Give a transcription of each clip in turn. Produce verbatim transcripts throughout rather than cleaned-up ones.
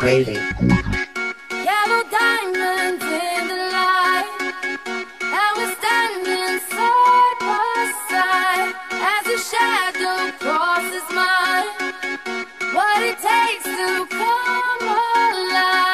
crazy. Yellow diamonds in the light, and we're standing side by side as a shadow crosses mine. What it takes to come alive.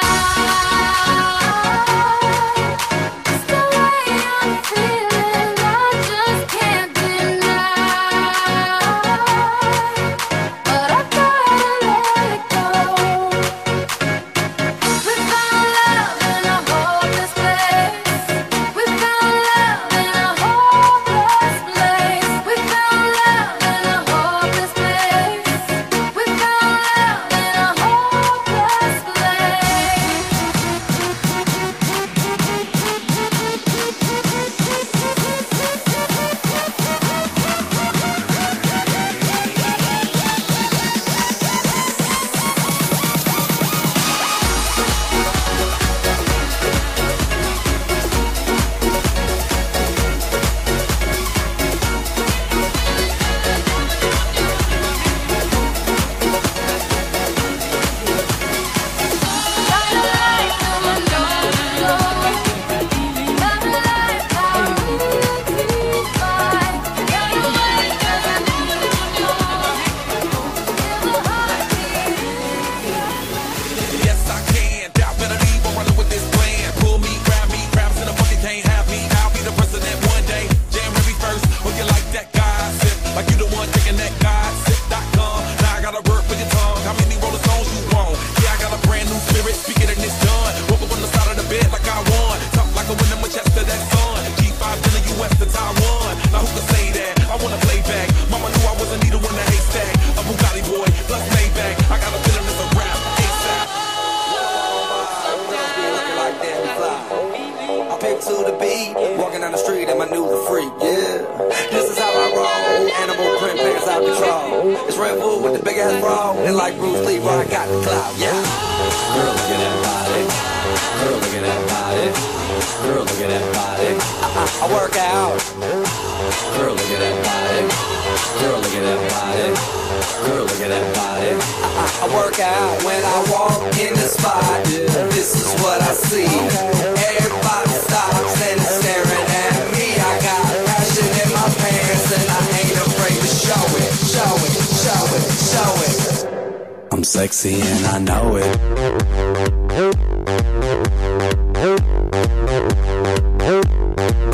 Sexy and I know it.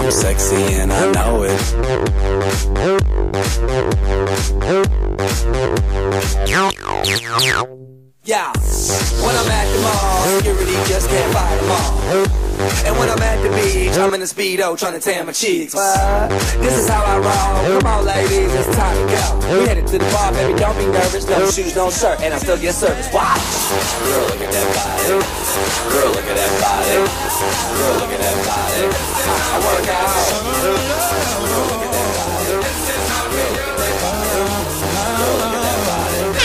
I'm sexy and I know it. Yeah, when I'm at the mall, security just can't fight them all. And when I'm at the beach, I'm in a Speedo trying to tan my cheeks. What? This is how I roll. Come on, ladies, it's time to go. We headed to the bar, baby, don't be nervous. No shoes, no shirt, and I still get service. Why? Girl, look at that body. Girl, look at that body. Girl, look at that body. I work out. Girl, look at that body. Girl, look at that body. Girl, look at that body.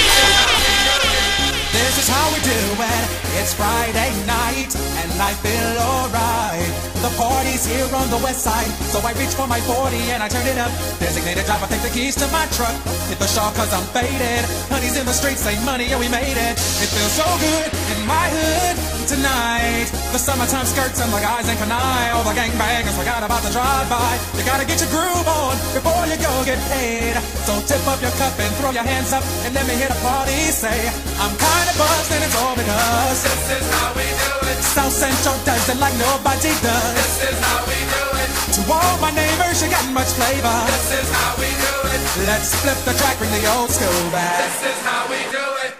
This is how we do it. It's Friday night. I feel alright. The party's here on the west side, so I reach for my forty and I turn it up. Designated driver, take the keys to my truck. Hit the shawl cause I'm faded. Honey's in the streets, say money, yeah we made it. It feels so good in my hood tonight. The summertime skirts and the guys ain't can I. All the gangbangers forgot about the drive-by. You gotta get your groove on before you go get paid. So tip up your cup and throw your hands up and let me hear the party say, I'm kinda buzzed and it's all because this is how we do it. South Central does it like nobody does. This is how we do it. To all my neighbors, you got much flavor. This is how we do it. Let's flip the track, bring the old school back. This is how we do it.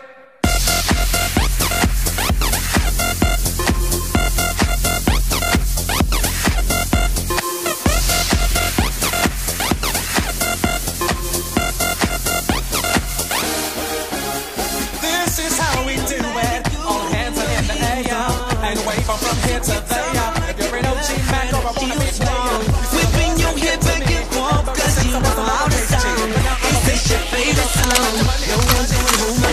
No one's going home.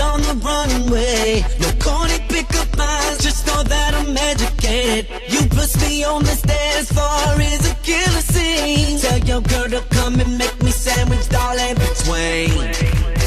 on the runway. No corny pickup lines, just know that I'm educated. You push me on the stairs for is a killer scene. Tell your girl to come and make me sandwich, darling, between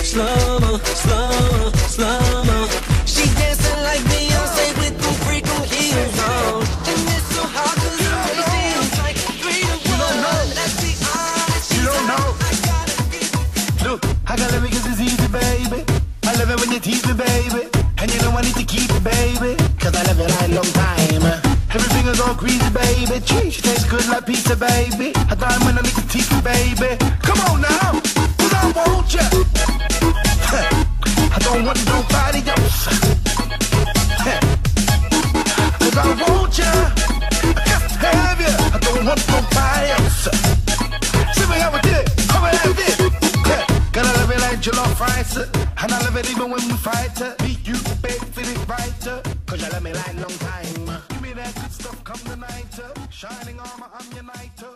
slow-mo, slow-mo, slow-mo. She dancing like Beyonce with the freaking heels on. And it's so hard cause you don't know. It's like three to one. Let's be honest, you don't know. I gotta get. Look, I gotta live it cause it's easy, baby. I love it when you tease me, baby. And you know I need to keep it, baby. Cause I love it like long time. Everything is all greasy, baby. Tree, she tastes good like pizza, baby. I thought when I need to tease you, baby. Come on now, cause I want ya. I don't want nobody else. Cause I want ya. I got to have ya. I don't want nobody else. See me how I did, how I did. Gotta love it like jollof rice. And I love it even when we fight. Beat you, babe, feeling brighter. Cause you love me like long time. Give me that good stuff come the night. Shining armor, I'm your knight.